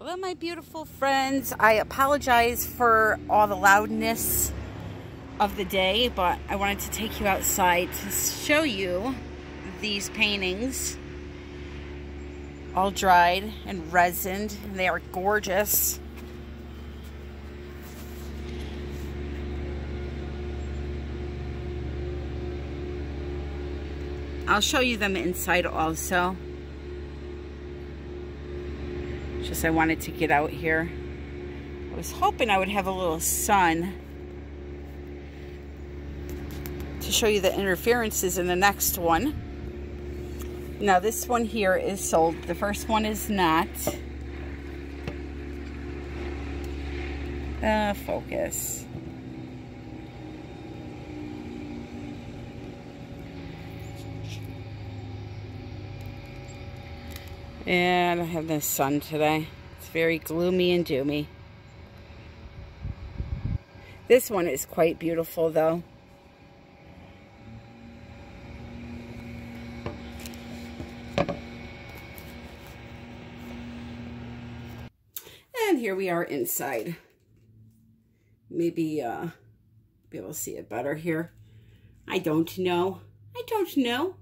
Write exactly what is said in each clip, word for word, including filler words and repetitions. Well, my beautiful friends, I apologize for all the loudness of the day, but I wanted to take you outside to show you these paintings, all dried and resined. They are gorgeous. I'll show you them inside also. Just I wanted to get out here. I was hoping I would have a little sun to show you the interferences in the next one. Now this one here is sold. The first one is not. Uh, focus. Yeah, I don't have the sun today. It's very gloomy and doomy. This one is quite beautiful though. And here we are inside. Maybe uh be able to see it better here. I don't know. I don't know.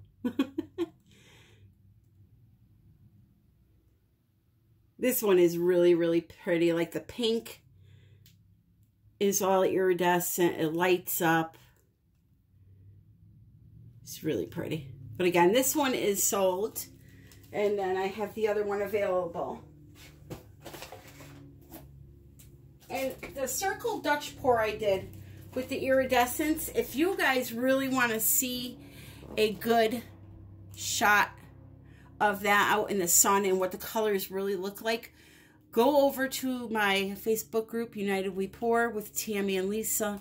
This one is really, really pretty. Like the pink is all iridescent. It lights up. It's really pretty. But again, this one is sold. And then I have the other one available. And the circle Dutch pour I did with the iridescence. If you guys really want to see a good shot of that out in the sun and what the colors really look like, go over to my Facebook group, United We Pour, with Tammy and Lisa,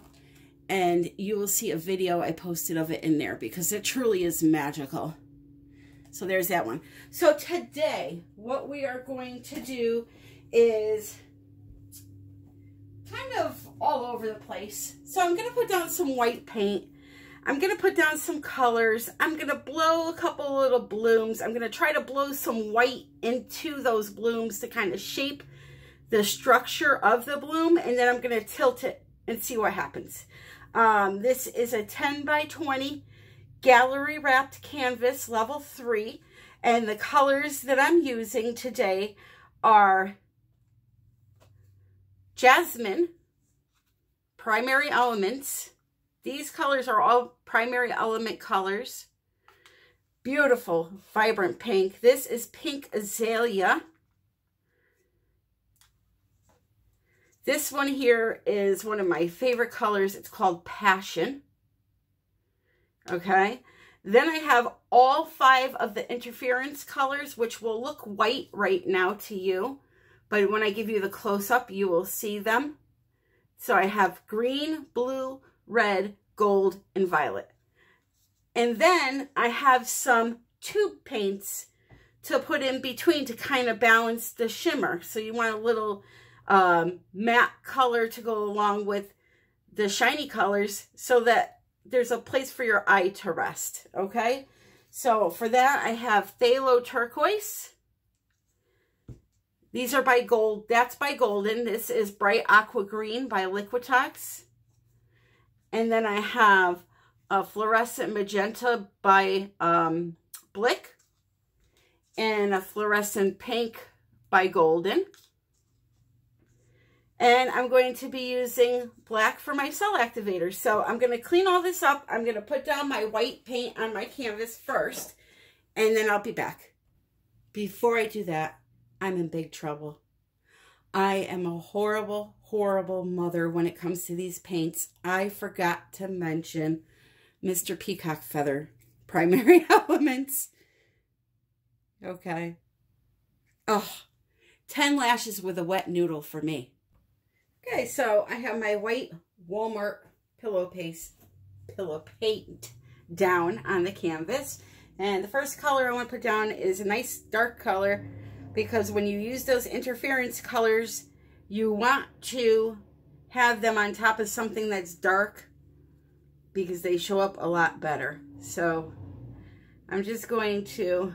and you will see a video I posted of it in there, because it truly is magical. So there's that one. So today, what we are going to do is kind of all over the place. So I'm going to put down some white paint. I'm going to put down some colors. I'm going to blow a couple little blooms. I'm going to try to blow some white into those blooms to kind of shape the structure of the bloom. And then I'm going to tilt it and see what happens. Um, this is a ten by twenty gallery wrapped canvas, level three. And the colors that I'm using today are Jasmine, Primary Elements. These colors are all primary element colors. Beautiful, vibrant pink. This is Pink Azalea. This one here is one of my favorite colors. It's called Passion. Okay. Then I have all five of the interference colors, which will look white right now to you. But when I give you the close-up, you will see them. So I have green, blue, red, gold, and violet. And then I have some tube paints to put in between to kind of balance the shimmer. So you want a little um, matte color to go along with the shiny colors so that there's a place for your eye to rest, okay? So for that, I have Phthalo Turquoise. These are by Gold. That's by Golden. This is Bright Aqua Green by Liquitex. And then I have a Fluorescent Magenta by um, Blick, and a Fluorescent Pink by Golden. And I'm going to be using black for my cell activator. So I'm going to clean all this up. I'm going to put down my white paint on my canvas first, and then I'll be back. Before I do that, I'm in big trouble. I am a horrible, horrible mother when it comes to these paints. I forgot to mention Mister Peacock Feather Primary Elements. Okay. Oh, ten lashes with a wet noodle for me. Okay, so I have my white Walmart pillow paste, pillow paint down on the canvas. And the first color I want to put down is a nice dark color, because when you use those interference colors, you want to have them on top of something that's dark, because they show up a lot better. So I'm just going to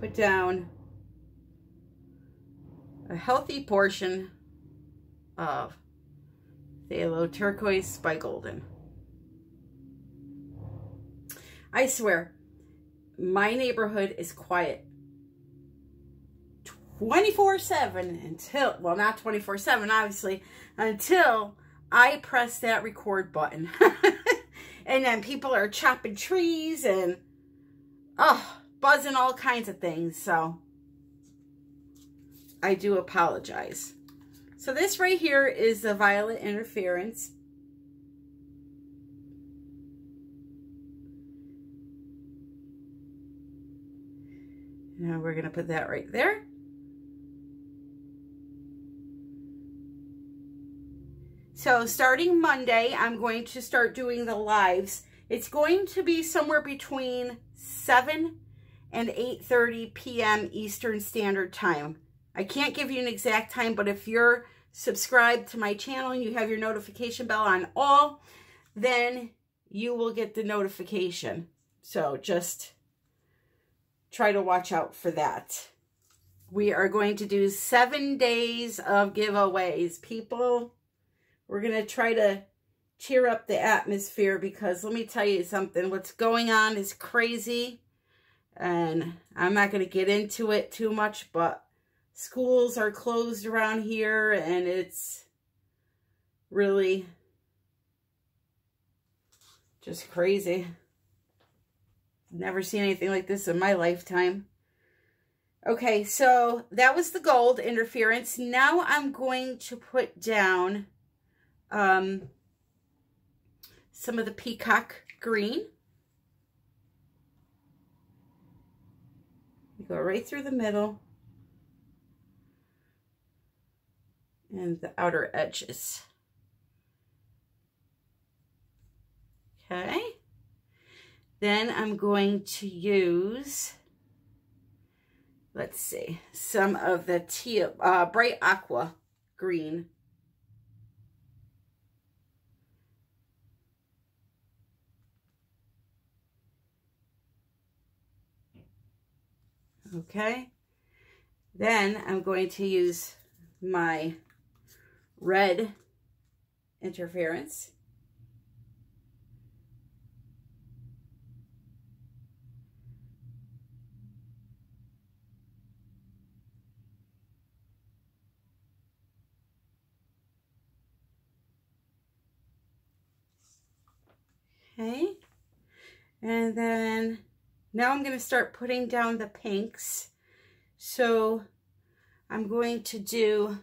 put down a healthy portion of Phthalo Turquoise by Golden. I swear, my neighborhood is quiet twenty-four seven until, well, not twenty-four seven, obviously, until I press that record button. And then people are chopping trees and, oh, buzzing all kinds of things. So I do apologize. So this right here is the Violet Interference. Now we're going to put that right there. So starting Monday, I'm going to start doing the lives. It's going to be somewhere between seven and eight thirty p m Eastern Standard Time. I can't give you an exact time, but if you're subscribed to my channel and you have your notification bell on all, then you will get the notification. So just try to watch out for that. We are going to do seven days of giveaways, people. We're going to try to cheer up the atmosphere because let me tell you something. What's going on is crazy, and I'm not going to get into it too much, but schools are closed around here, and it's really just crazy. Never seen anything like this in my lifetime. Okay, so that was the gold interference. Now I'm going to put down um, some of the peacock green. You go right through the middle and the outer edges. Okay. Then I'm going to use, let's see, some of the teal, uh, bright aqua green. Okay. Then I'm going to use my red interference. Okay, and then now I'm going to start putting down the pinks. So I'm going to do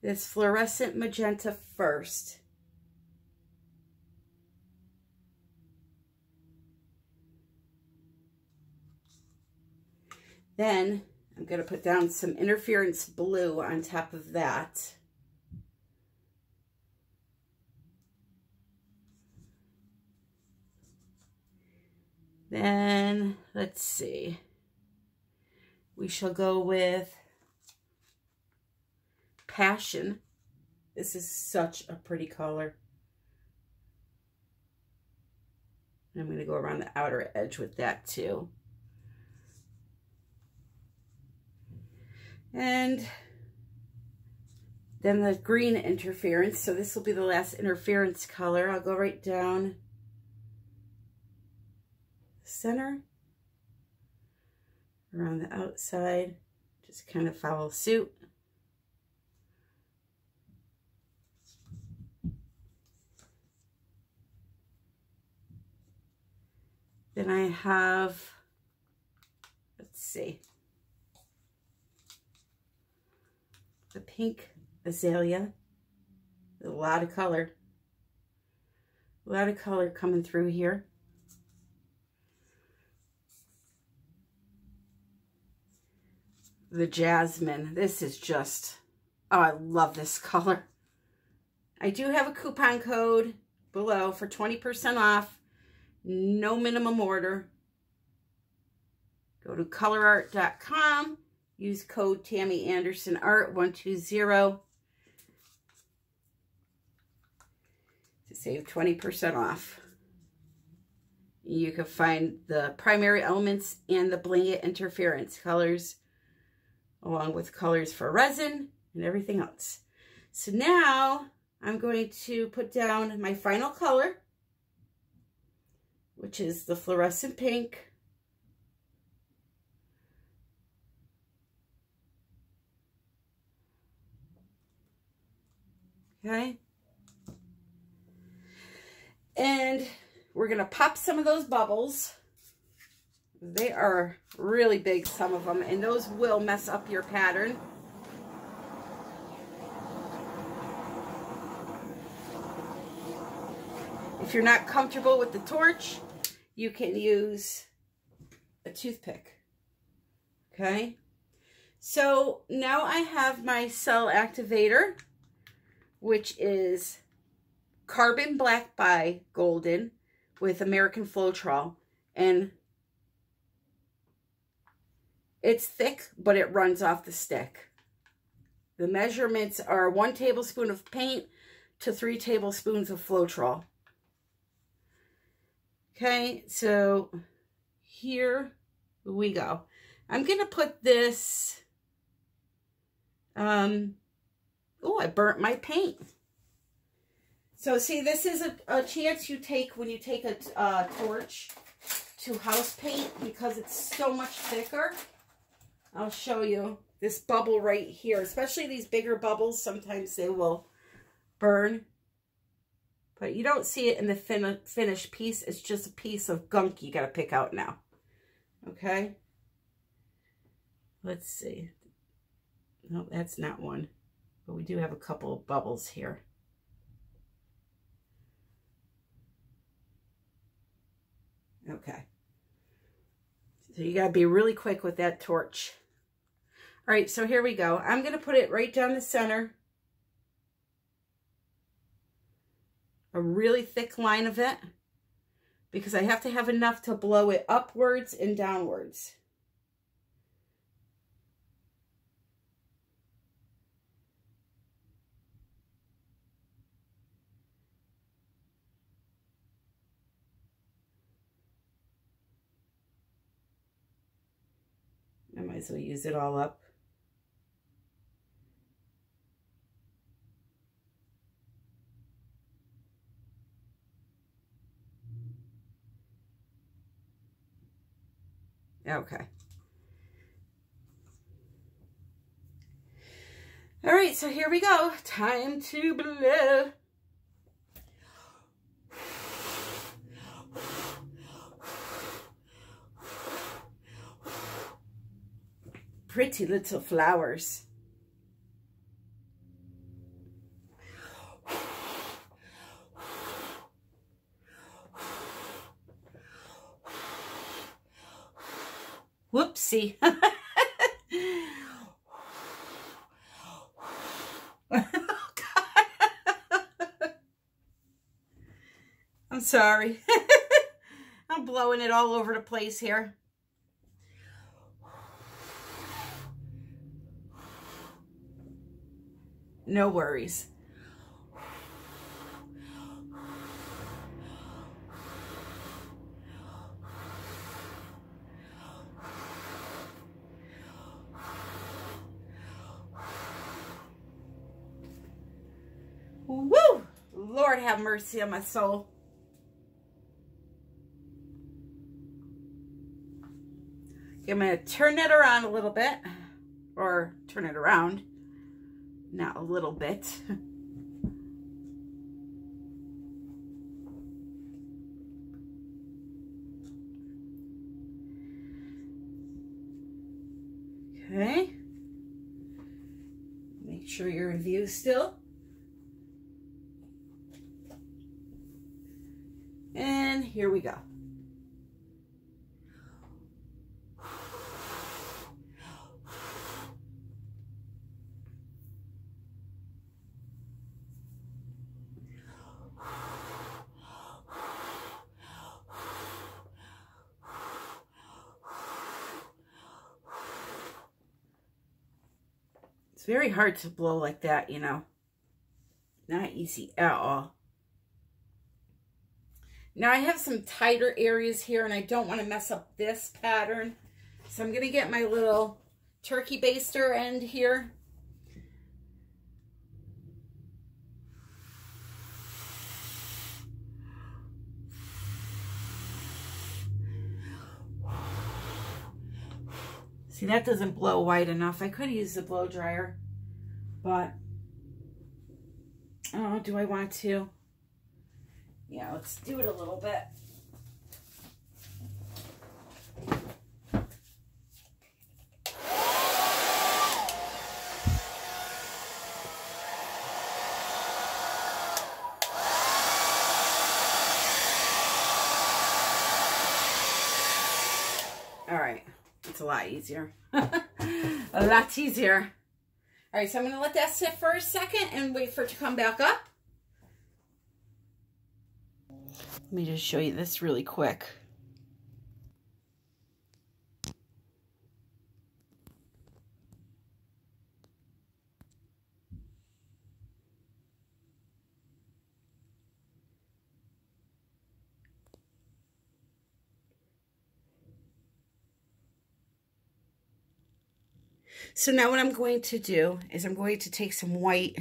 this fluorescent magenta first. Then I'm going to put down some interference blue on top of that. Then, let's see, we shall go with Passion. This is such a pretty color. And I'm going to go around the outer edge with that too. And then the green interference. So this will be the last interference color. I'll go right down center, around the outside, just kind of follow suit. Then I have, let's see, the pink azalea, a lot of color, a lot of color coming through here. The jasmine. This is just, oh, I love this color. I do have a coupon code below for twenty percent off. No minimum order. Go to color art dot com. Use code Tammy Anderson Art one twenty to save twenty percent off. You can find the Primary Elements and the Bling It interference colors, along with colors for resin and everything else. So now I'm going to put down my final color, which is the fluorescent pink. Okay. And we're going to pop some of those bubbles. They are really big, some of them, and those will mess up your pattern. If you're not comfortable with the torch, you can use a toothpick. Okay. So now I have my cell activator, which is Carbon Black by Golden with American Floetrol. And it's thick, but it runs off the stick. The measurements are one tablespoon of paint to three tablespoons of Floetrol. Okay, so here we go. I'm going to put this... Um, oh, I burnt my paint. So see, this is a, a chance you take when you take a uh, torch to house paint because it's so much thicker. I'll show you this bubble right here, especially these bigger bubbles. Sometimes they will burn, but you don't see it in the fin finished piece. It's just a piece of gunk you got to pick out now. Okay. Let's see. No, that's not one. But we do have a couple of bubbles here. Okay. So you gotta be really quick with that torch. All right, so here we go. I'm gonna put it right down the center. A really thick line of it, because I have to have enough to blow it upwards and downwards. I might as well use it all up. Okay. All right, so here we go. Time to blow. Pretty little flowers. Whoopsie. Oh, God. I'm sorry. I'm blowing it all over the place here. No worries. Woo! Lord have mercy on my soul. I'm going to turn it around a little bit, or turn it around. Not a little bit. Okay. Make sure you're in view still. And here we go. Very hard to blow like that, you know. Not easy at all. Now I have some tighter areas here and I don't want to mess up this pattern. So I'm going to get my little turkey baster end here. See, that doesn't blow wide enough. I could use the blow dryer, but oh, do I want to? Yeah, let's do it a little bit. All right. It's a lot easier. A lot easier. All right, so I'm going to let that sit for a second and wait for it to come back up. Let me just show you this really quick. So now what I'm going to do is I'm going to take some white,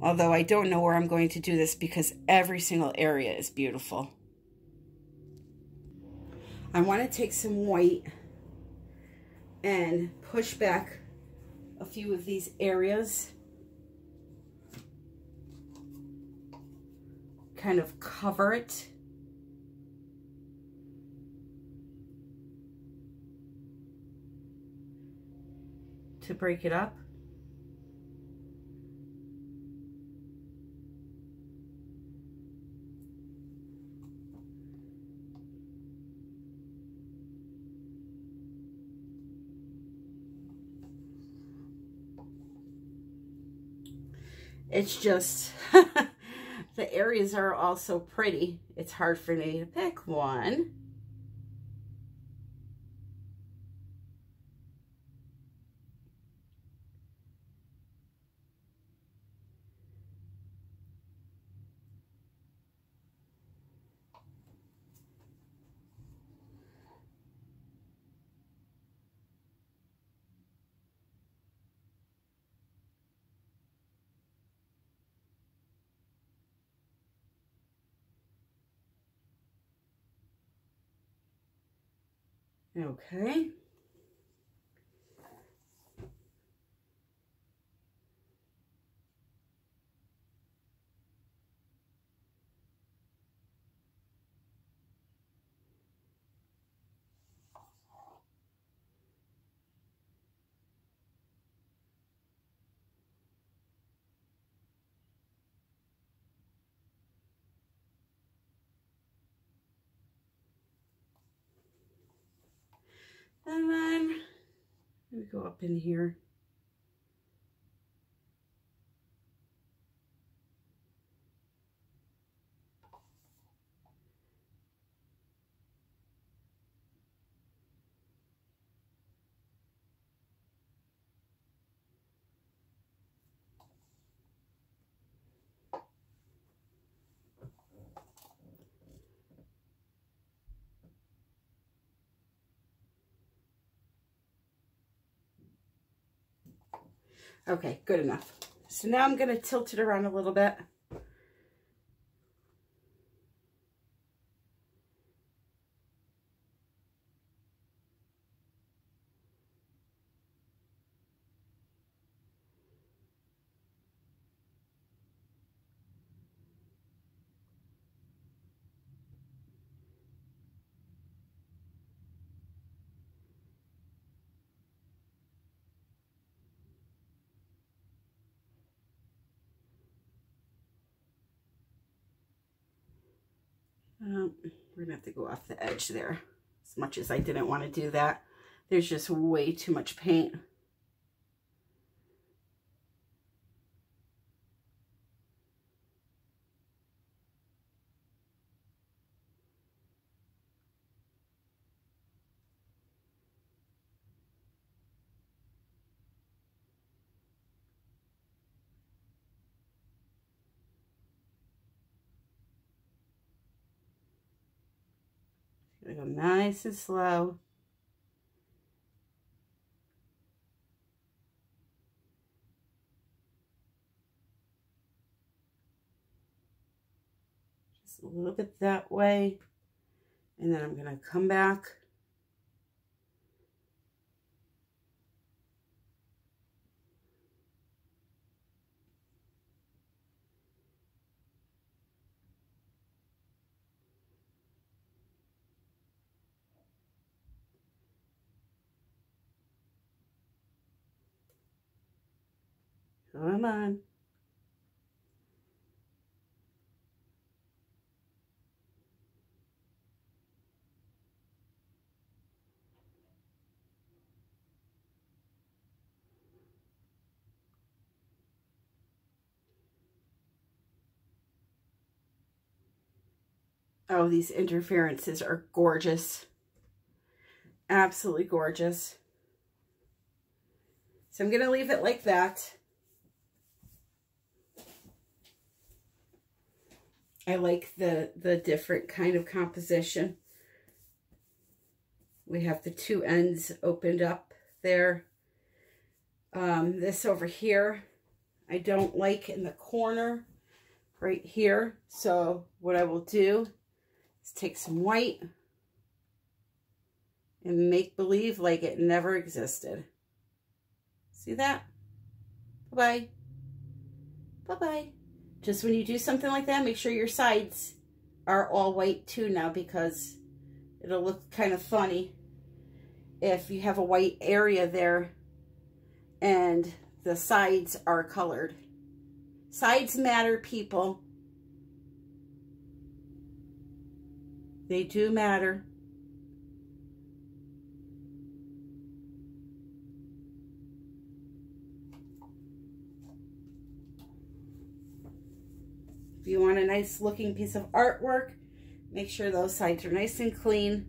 although I don't know where I'm going to do this because every single area is beautiful. I want to take some white and push back a few of these areas, kind of cover it. To break it up. It's just, the areas are all so pretty, it's hard for me to pick one. Okay. And then we go up in here. Okay, good enough. So now I'm going to tilt it around a little bit. Um, we're gonna have to go off the edge there. As much as I didn't want to do that, there's just way too much paint. We're going to go nice and slow. Just a little bit that way. And then I'm going to come back. Come on. Oh, these interferences are gorgeous. Absolutely gorgeous. So I'm going to leave it like that. I like the, the different kind of composition. We have the two ends opened up there. Um, this over here, I don't like in the corner right here. So what I will do is take some white and make believe like it never existed. See that? Bye-bye. Bye-bye. Just when you do something like that, make sure your sides are all white too now, because it'll look kind of funny if you have a white area there and the sides are colored. Sides matter, people. They do matter. If you want a nice looking piece of artwork, make sure those sides are nice and clean.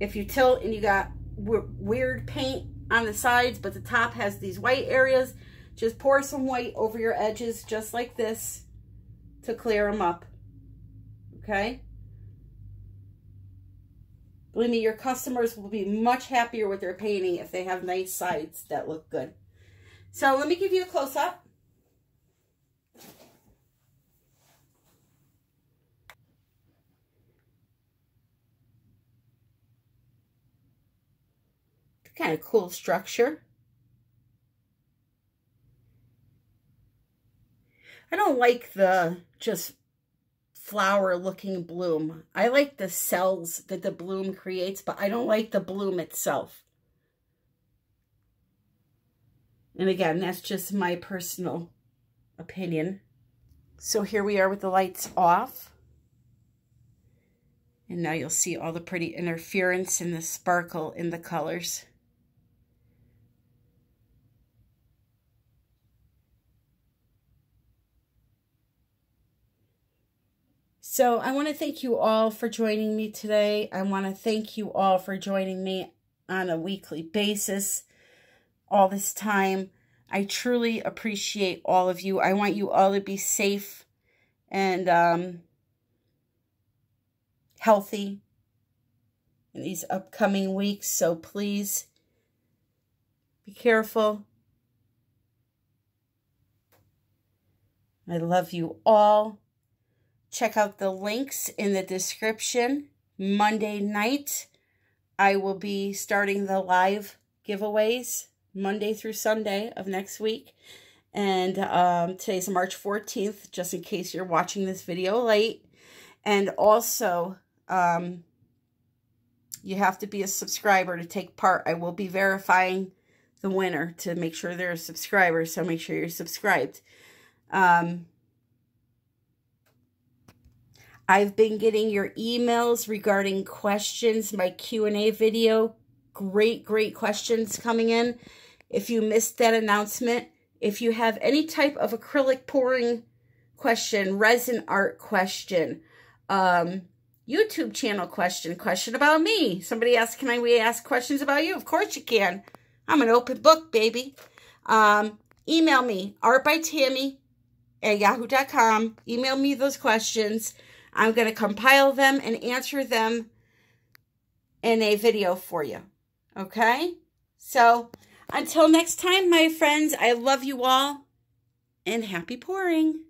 If you tilt and you got weird paint on the sides, but the top has these white areas, just pour some white over your edges, just like this, to clear them up, okay? Believe me, your customers will be much happier with their painting if they have nice sides that look good. So let me give you a close-up. Kind of cool structure. I don't like the just flower looking bloom. I like the cells that the bloom creates, but I don't like the bloom itself. And again, that's just my personal opinion. So here we are with the lights off. And now you'll see all the pretty interference and the sparkle in the colors. So I want to thank you all for joining me today. I want to thank you all for joining me on a weekly basis all this time. I truly appreciate all of you. I want you all to be safe and um, healthy in these upcoming weeks. So please be careful. I love you all. Check out the links in the description. Monday night, I will be starting the live giveaways Monday through Sunday of next week. And um, today's March fourteenth, just in case you're watching this video late. And also, um, you have to be a subscriber to take part. I will be verifying the winner to make sure they're a subscriber. So make sure you're subscribed. Um... I've been getting your emails regarding questions, my Q and A video. Great, great questions coming in. If you missed that announcement, if you have any type of acrylic pouring question, resin art question, um, YouTube channel question, question about me. Somebody asked, can I we ask questions about you? Of course you can. I'm an open book, baby. Um, email me, artbytammy at yahoo dot com. Email me those questions. I'm going to compile them and answer them in a video for you. Okay? So until next time, my friends, I love you all and happy pouring.